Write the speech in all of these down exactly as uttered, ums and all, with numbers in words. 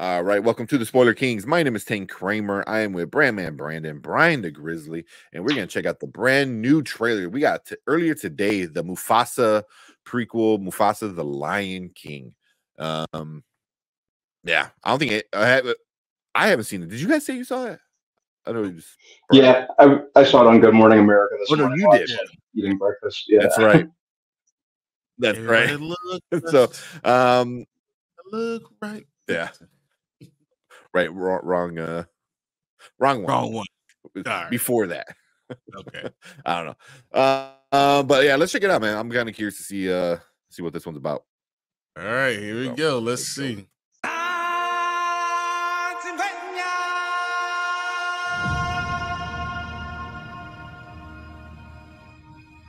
All right, welcome to the Spoiler Kings. My name is Tank Kramer. I am with Brandman Brandon, Brian the Grizzly, and we're going to check out the brand new trailer. We got to, earlier today, the Mufasa prequel, Mufasa the Lion King. Um, yeah, I don't think it, I, have, I haven't seen it. Did you guys say you saw it? I know. Just yeah, I, I saw it on Good Morning America this oh, no, morning. You did. Eating breakfast. Yeah, that's right. That's right. So, um, look right. Yeah. Right, wrong, wrong, uh, wrong one. Wrong one. Sorry. Before that, okay. I don't know, uh, uh, but yeah, let's check it out, man. I'm kind of curious to see, uh, see what this one's about. All right, here we so, go. Let's see. Go.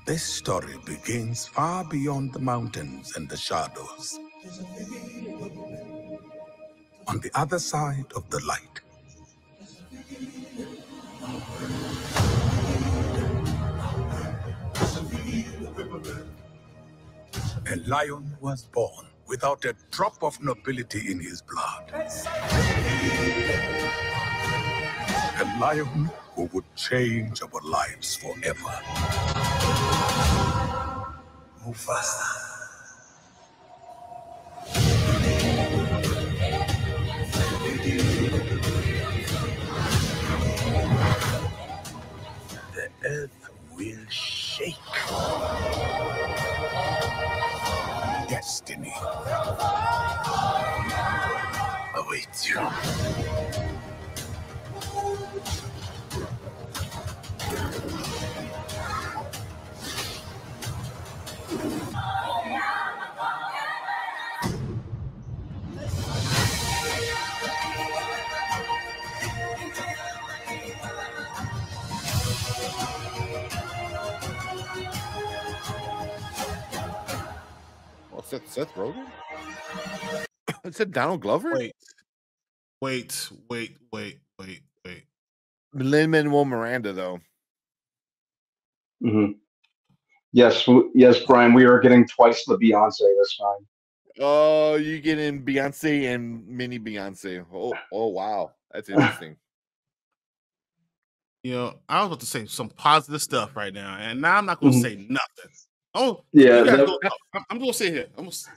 This story begins far beyond the mountains and the shadows. On the other side of the light. A lion was born without a drop of nobility in his blood. A lion who would change our lives forever. Mufasa. The earth will shake. Destiny awaits you. Seth, Seth Rogen? It said Donald Glover? Wait, wait, wait, wait, wait, wait. Lin-Manuel Miranda, though. Mm-hmm. Yes, yes, Brian, we are getting twice the Beyonce this time. Oh, you're getting Beyonce and mini Beyonce. Oh, oh wow. That's interesting. You know, I was about to say some positive stuff right now, and now I'm not going to mm-hmm. say nothing. Oh yeah, that, go. I'm, I'm gonna sit here. I'm gonna sit.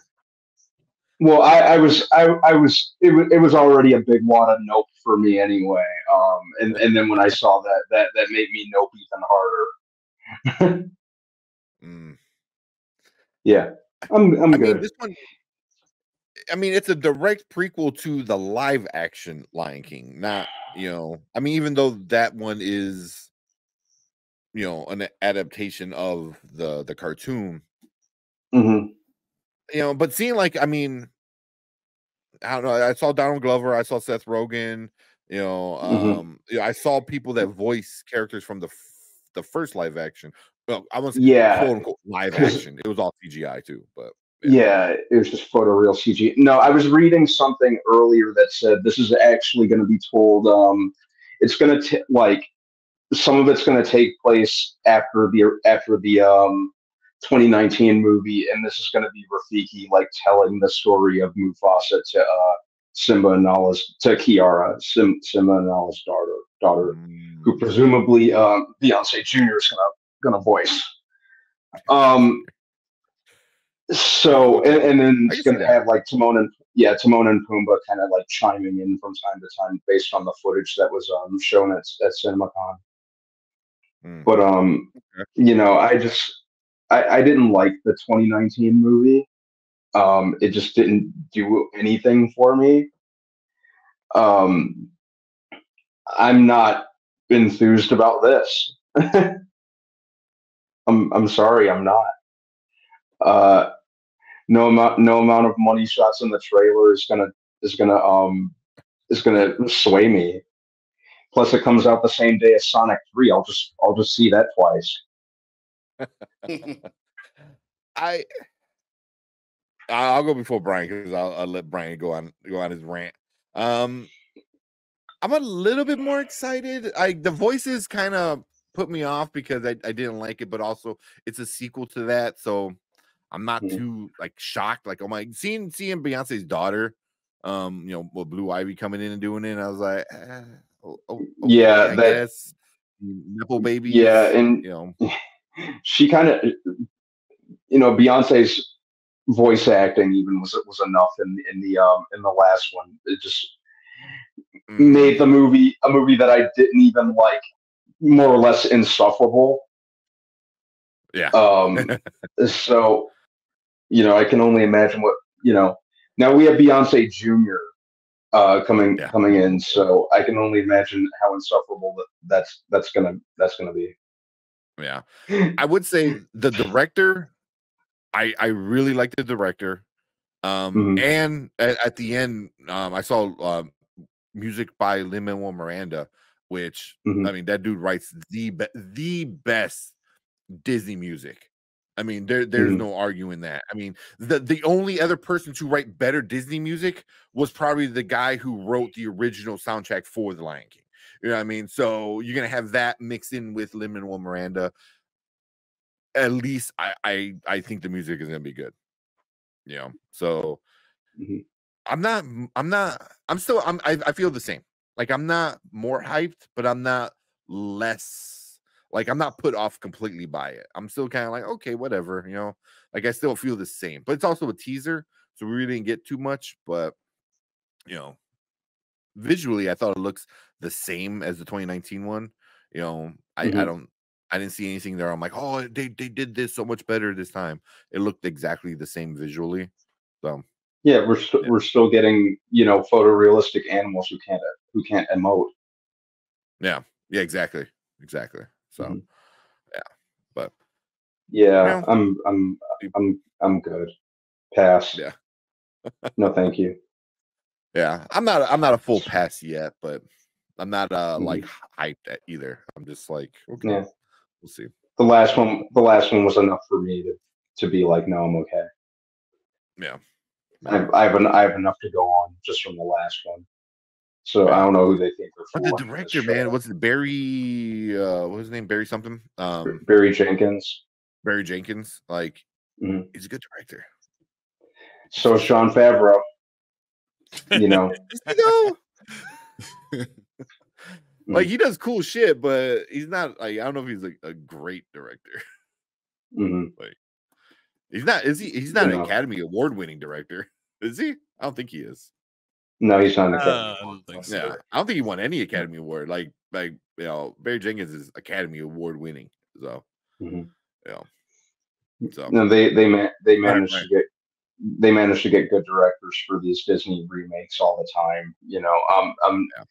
Well, I, I was, I, I was, it was, it was already a big wad of nope for me anyway. Um, and and then when I saw that, that that made me nope even harder. mm. Yeah, I'm, I'm I good. Mean, this one, I mean, it's a direct prequel to the live action Lion King. Not, you know, I mean, even though that one is, you know, an adaptation of the the cartoon, mm-hmm. you know, but seeing like, I mean, I don't know. I saw Donald Glover, I saw Seth Rogen, you know, um, mm-hmm. you know, I saw people that voice characters from the f the first live action. Well, I was yeah, quote unquote live action. It was all C G I too, but yeah. yeah, it was just photoreal C G I. No, I was reading something earlier that said this is actually going to be told. Um, it's going to like. Some of it's going to take place after the after the um, twenty nineteen movie, and this is going to be Rafiki like telling the story of Mufasa to uh, Simba and Nala's to Kiara, Sim, Simba and Nala's daughter, daughter, who presumably um, Beyonce Junior is going to voice. Um, so and, and then it's going to have like Timon and yeah Timon and Pumbaa kind of like chiming in from time to time based on the footage that was um, shown at at CinemaCon. But um, okay. you know, I just I, I didn't like the twenty nineteen movie. Um, it just didn't do anything for me. Um, I'm not enthused about this. I'm I'm sorry, I'm not. Uh, no amount no amount of money shots in the trailer is gonna is gonna um is gonna sway me. Plus, it comes out the same day as Sonic three. I'll just, I'll just see that twice. I, I'll go before Brian because I'll, I'll let Brian go on, go on his rant. Um, I'm a little bit more excited. I the voices kind of put me off because I, I didn't like it, but also it's a sequel to that, so I'm not yeah. too like shocked. Like, oh my, seeing seeing Beyonce's daughter um, you know, with Blue Ivy coming in and doing it. And I was like, ah, oh, okay, yeah, I that, guess. Nipple baby. Yeah, and you know, she kind of, you know, Beyonce's voice acting even was was enough in in the um in the last one. It just mm. made the movie a movie that I didn't even like, more or less insufferable. Yeah. Um. So, you know, I can only imagine what, you know. Now we have Beyonce Junior uh, coming yeah. coming in, so I can only imagine how insufferable that, that's that's gonna that's gonna be. Yeah, I would say the director. I I really like the director, um, mm-hmm. and at, at the end, um, I saw uh, music by Lin-Manuel Miranda, which mm-hmm. I mean, that dude writes the be the best Disney music. I mean, there there's mm-hmm. no arguing that. I mean, the the only other person to write better Disney music was probably the guy who wrote the original soundtrack for The Lion King. You know what I mean? So you're gonna have that mixed in with Lin-Manuel Miranda. At least I I I think the music is gonna be good. You know, so mm-hmm. I'm not I'm not I'm still I'm I, I feel the same. Like, I'm not more hyped, but I'm not less. Like, I'm not put off completely by it. I'm still kind of like, okay, whatever, you know. Like, I still feel the same. But it's also a teaser, so we really didn't get too much. But, you know, visually, I thought it looks the same as the twenty nineteen one. You know, I, mm-hmm. I don't, I didn't see anything there. I'm like, oh, they they did this so much better this time. It looked exactly the same visually. So yeah, we're st yeah. we're still getting, you know, photorealistic animals who can't who can't emote. Yeah. Yeah. Exactly. Exactly. So, mm-hmm. yeah, but yeah, you know, I'm, I'm, I'm, I'm good. Pass. Yeah. No, thank you. Yeah, I'm not, I'm not a full pass yet, but I'm not uh mm-hmm. like hyped at either. I'm just like, okay, yeah. we'll see. The last one, the last one was enough for me to to be like, no, I'm okay. Yeah. I've, I have an, I have enough to go on just from the last one. So I don't know who they think they're for. But the director, man, was it Barry? Uh, what was his name? Barry something. Um, Barry Jenkins. Barry Jenkins, like mm-hmm. he's a good director. So Sean Favreau, you know, you know, like he does cool shit, but he's not like, I don't know if he's like a great director. Mm-hmm. Like, he's not. Is he? He's not you an know. Academy Award winning director, is he? I don't think he is. No, he's not an Academy Award. Uh, I, so. yeah, I don't think he won any Academy Award. Like, like you know, Barry Jenkins is Academy Award winning. So, mm-hmm. yeah. You know, so no, they they ma they managed right, right. to get they managed to get good directors for these Disney remakes all the time. You know, um, um, yeah.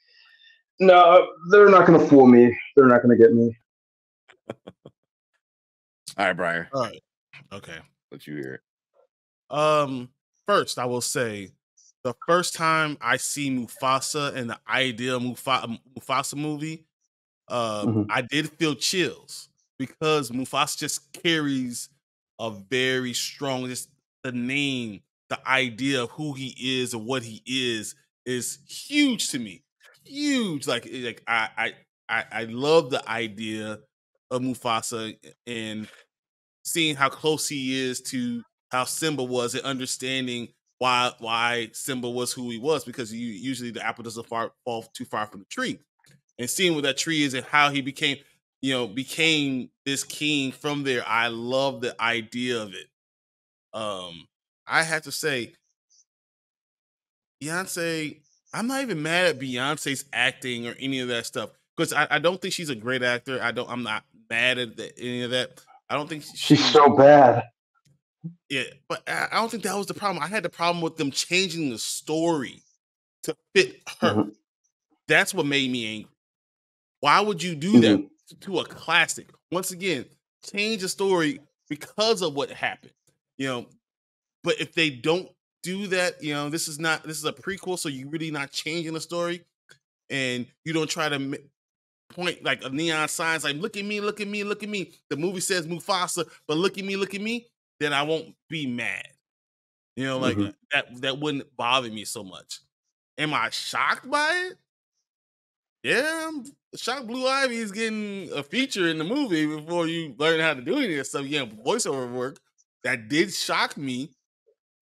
no, they're not going to fool me. They're not going to get me. All right, Brian. All right. Okay. Let you hear it. Um, first, I will say, the first time I see Mufasa and the idea of Mufa Mufasa movie, uh, mm-hmm. I did feel chills because Mufasa just carries a very strong, just the name, the idea of who he is and what he is is huge to me. Huge. Like, like I, I, I love the idea of Mufasa and seeing how close he is to how Simba was and understanding why why Simba was who he was, because you, usually the apple doesn't far, fall too far from the tree. And seeing what that tree is and how he became, you know, became this king from there, I love the idea of it. Um, I have to say, Beyonce, I'm not even mad at Beyonce's acting or any of that stuff, because I, I don't think she's a great actor. I don't, I'm not mad at the, any of that. I don't think she, she's so bad. Yeah, but I don't think that was the problem. I had the problem with them changing the story to fit her. Mm-hmm. That's what made me angry. Why would you do mm-hmm. that to a classic? Once again, change the story because of what happened. You know, but if they don't do that, you know, this is not this is a prequel, so you're really not changing the story, and you don't try to point like a neon signs like "Look at me, look at me, look at me." The movie says Mufasa, but look at me, look at me. Then I won't be mad. You know, like mm-hmm. that that wouldn't bother me so much. Am I shocked by it? Yeah, I'm shocked Blue Ivy is getting a feature in the movie before you learn how to do any of this stuff. Yeah, voiceover work. That did shock me,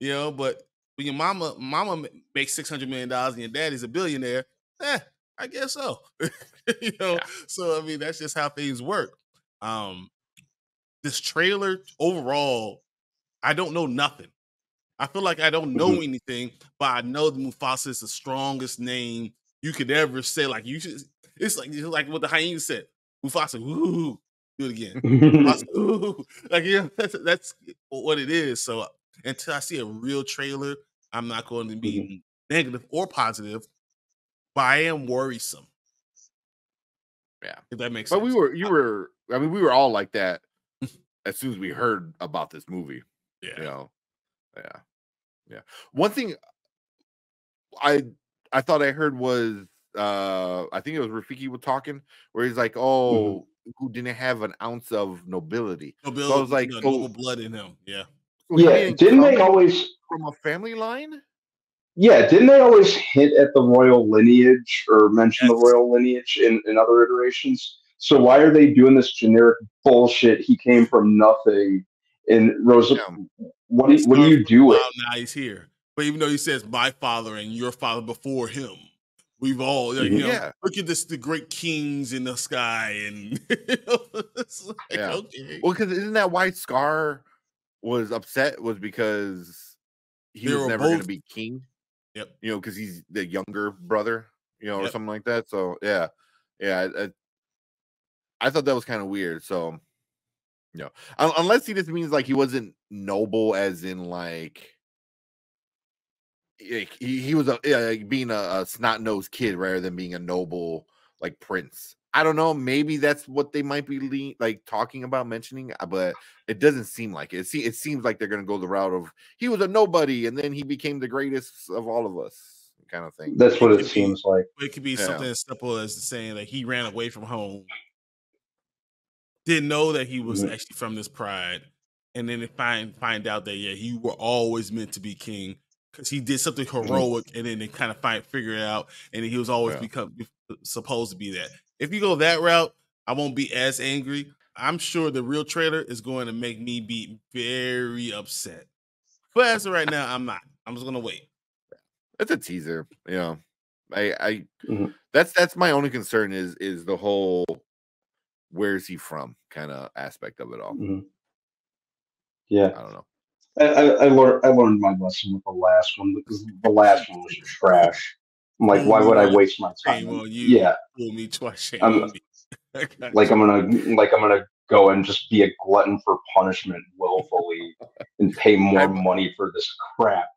you know, but When your mama mama makes six hundred million dollars and your daddy's a billionaire, eh, I guess so. You know, yeah. So I mean, that's just how things work. Um, this trailer overall, I don't know nothing. I feel like I don't know mm-hmm. anything, but I know the Mufasa is the strongest name you could ever say. Like you should, it's like it's like what the hyena said, Mufasa, woo, do it again. Mufasa, woo. Like yeah, that's that's what it is. So until I see a real trailer, I'm not going to be mm-hmm. negative or positive, but I am worrisome. Yeah, if that makes but sense. But we were, you were, I mean, we were all like that as soon as we heard about this movie. Yeah, you know, yeah, yeah. One thing I I thought I heard was uh I think it was Rafiki was talking where he's like, oh, mm-hmm. who didn't have an ounce of nobility? Nobility, so I was like, no, oh, blood in him. Yeah, so yeah. Didn't they always from a family line? Yeah, didn't they always hint at the royal lineage or mention yes. the royal lineage in, in other iterations? So why are they doing this generic bullshit? He came from nothing, and Rosa, yeah. what, what do you do with? Now he's here, but even though he says my father and your father before him, we've all like, you know, yeah. look at this—the great kings in the sky, and you know, it's like, yeah. okay. Well, because isn't that why Scar was upset? Was because he they was never both... going to be king. Yep. You know, because he's the younger brother, you know, yep. or something like that. So yeah, yeah. I, I, I thought that was kind of weird. So, you know, unless he just means like he wasn't noble, as in like he, he was a yeah, like being a, a snot-nosed kid rather than being a noble like prince. I don't know. Maybe that's what they might be le like talking about mentioning, but it doesn't seem like it. It, se it seems like they're going to go the route of he was a nobody and then he became the greatest of all of us kind of thing. That's what it, it seems be, like. It could be yeah. something as simple as saying that like, he ran away from home, didn't know that he was mm-hmm. actually from this pride, and then they find find out that yeah, you were always meant to be king because he did something heroic, mm-hmm. and then they kind of find figure it out, and he was always yeah. become supposed to be that. If you go that route, I won't be as angry. I'm sure the real trailer is going to make me be very upset. But as of right now, I'm not. I'm just gonna wait. It's a teaser, you know. I, I mm-hmm. that's that's my only concern is is the whole where is he from kind of aspect of it all. Mm-hmm. Yeah, I don't know. I, I, I learned I learned my lesson with the last one because the last one was trash. I'm like, why would I waste my time? Shame on you. Yeah, fool me twice, shame on me. Like I'm gonna, like I'm gonna go and just be a glutton for punishment willfully and pay more money for this crap.